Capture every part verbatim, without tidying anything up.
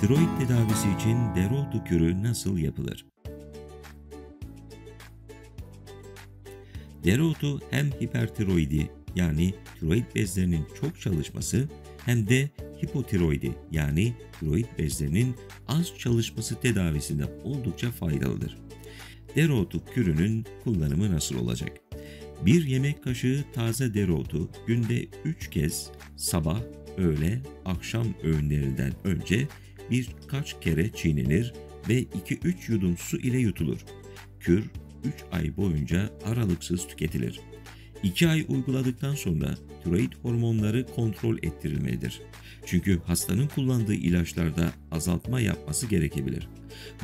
Tiroid tedavisi için dereotu kürü nasıl yapılır? Dereotu hem hipertiroidi yani tiroid bezlerinin çok çalışması hem de hipotiroidi yani tiroid bezlerinin az çalışması tedavisinde oldukça faydalıdır. Dereotu kürünün kullanımı nasıl olacak? bir yemek kaşığı taze dereotu günde üç kez sabah, öğle, akşam öğünlerinden önce birkaç kere çiğnenir ve iki üç yudum su ile yutulur. Kür üç ay boyunca aralıksız tüketilir. iki ay uyguladıktan sonra tiroid hormonları kontrol ettirilmelidir. Çünkü hastanın kullandığı ilaçlarda azaltma yapması gerekebilir.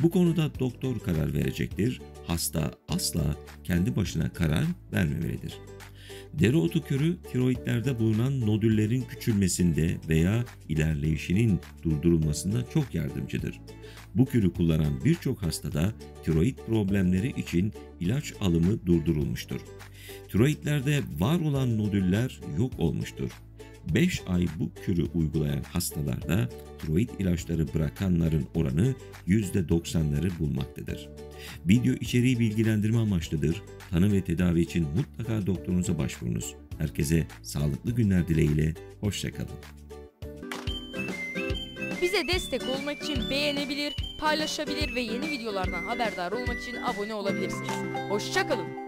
Bu konuda doktor karar verecektir. Hasta asla kendi başına karar vermemelidir. Dereotu kürü tiroidlerde bulunan nodüllerin küçülmesinde veya ilerleyişinin durdurulmasında çok yardımcıdır. Bu kürü kullanan birçok hastada tiroid problemleri için ilaç alımı durdurulmuştur. Tiroidlerde var olan nodüller yok olmuştur. beş ay bu kürü uygulayan hastalarda tiroid ilaçları bırakanların oranı yüzde doksanları bulmaktadır. Video içeriği bilgilendirme amaçlıdır. Tanı ve tedavi için mutlaka doktorunuza başvurunuz. Herkese sağlıklı günler dileğiyle, hoşça kalın. Bize destek olmak için beğenebilir, paylaşabilir ve yeni videolardan haberdar olmak için abone olabilirsiniz. Hoşça kalın.